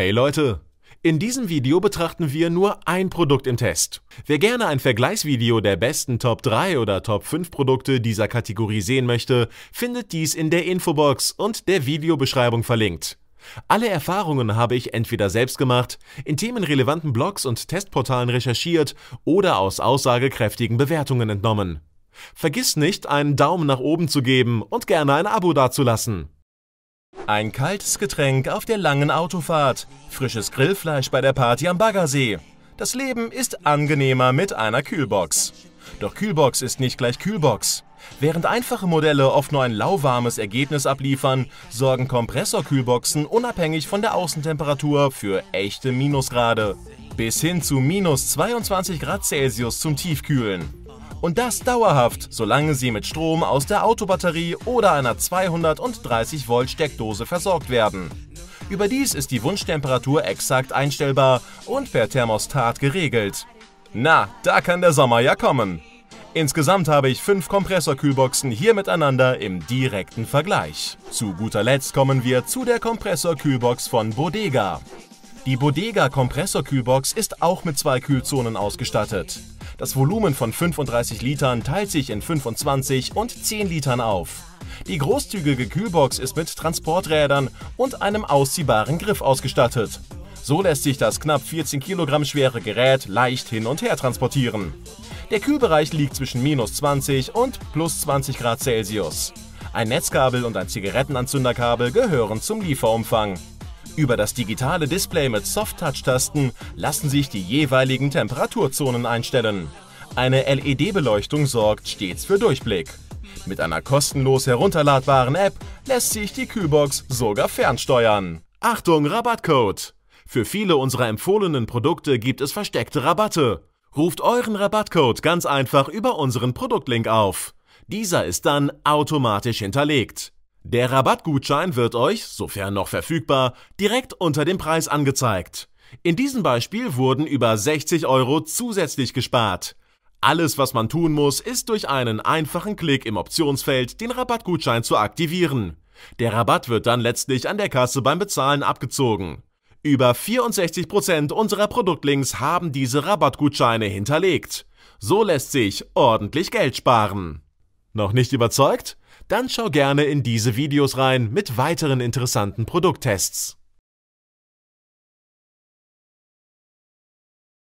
Hey Leute! In diesem Video betrachten wir nur ein Produkt im Test. Wer gerne ein Vergleichsvideo der besten Top 3 oder Top 5 Produkte dieser Kategorie sehen möchte, findet dies in der Infobox und der Videobeschreibung verlinkt. Alle Erfahrungen habe ich entweder selbst gemacht, in themenrelevanten Blogs und Testportalen recherchiert oder aus aussagekräftigen Bewertungen entnommen. Vergiss nicht, einen Daumen nach oben zu geben und gerne ein Abo dazulassen. Ein kaltes Getränk auf der langen Autofahrt, frisches Grillfleisch bei der Party am Baggersee. Das Leben ist angenehmer mit einer Kühlbox. Doch Kühlbox ist nicht gleich Kühlbox. Während einfache Modelle oft nur ein lauwarmes Ergebnis abliefern, sorgen Kompressorkühlboxen unabhängig von der Außentemperatur für echte Minusgrade. Bis hin zu minus 22 Grad Celsius zum Tiefkühlen. Und das dauerhaft, solange sie mit Strom aus der Autobatterie oder einer 230 Volt Steckdose versorgt werden. Überdies ist die Wunschtemperatur exakt einstellbar und per Thermostat geregelt. Na, da kann der Sommer ja kommen. Insgesamt habe ich 5 Kompressorkühlboxen hier miteinander im direkten Vergleich. Zu guter Letzt kommen wir zu der Kompressorkühlbox von Bodega. Die Bodega Kompressorkühlbox ist auch mit 2 Kühlzonen ausgestattet. Das Volumen von 35 Litern teilt sich in 25 und 10 Litern auf. Die großzügige Kühlbox ist mit Transporträdern und einem ausziehbaren Griff ausgestattet. So lässt sich das knapp 14 Kilogramm schwere Gerät leicht hin und her transportieren. Der Kühlbereich liegt zwischen minus 20 und plus 20 Grad Celsius. Ein Netzkabel und ein Zigarettenanzünderkabel gehören zum Lieferumfang. Über das digitale Display mit Soft-Touch-Tasten lassen sich die jeweiligen Temperaturzonen einstellen. Eine LED-Beleuchtung sorgt stets für Durchblick. Mit einer kostenlos herunterladbaren App lässt sich die Kühlbox sogar fernsteuern. Achtung, Rabattcode! Für viele unserer empfohlenen Produkte gibt es versteckte Rabatte. Ruft euren Rabattcode ganz einfach über unseren Produktlink auf. Dieser ist dann automatisch hinterlegt. Der Rabattgutschein wird euch, sofern noch verfügbar, direkt unter dem Preis angezeigt. In diesem Beispiel wurden über 60 € zusätzlich gespart. Alles, was man tun muss, ist durch einen einfachen Klick im Optionsfeld den Rabattgutschein zu aktivieren. Der Rabatt wird dann letztlich an der Kasse beim Bezahlen abgezogen. Über 64% unserer Produktlinks haben diese Rabattgutscheine hinterlegt. So lässt sich ordentlich Geld sparen. Noch nicht überzeugt? Dann schau gerne in diese Videos rein mit weiteren interessanten Produkttests.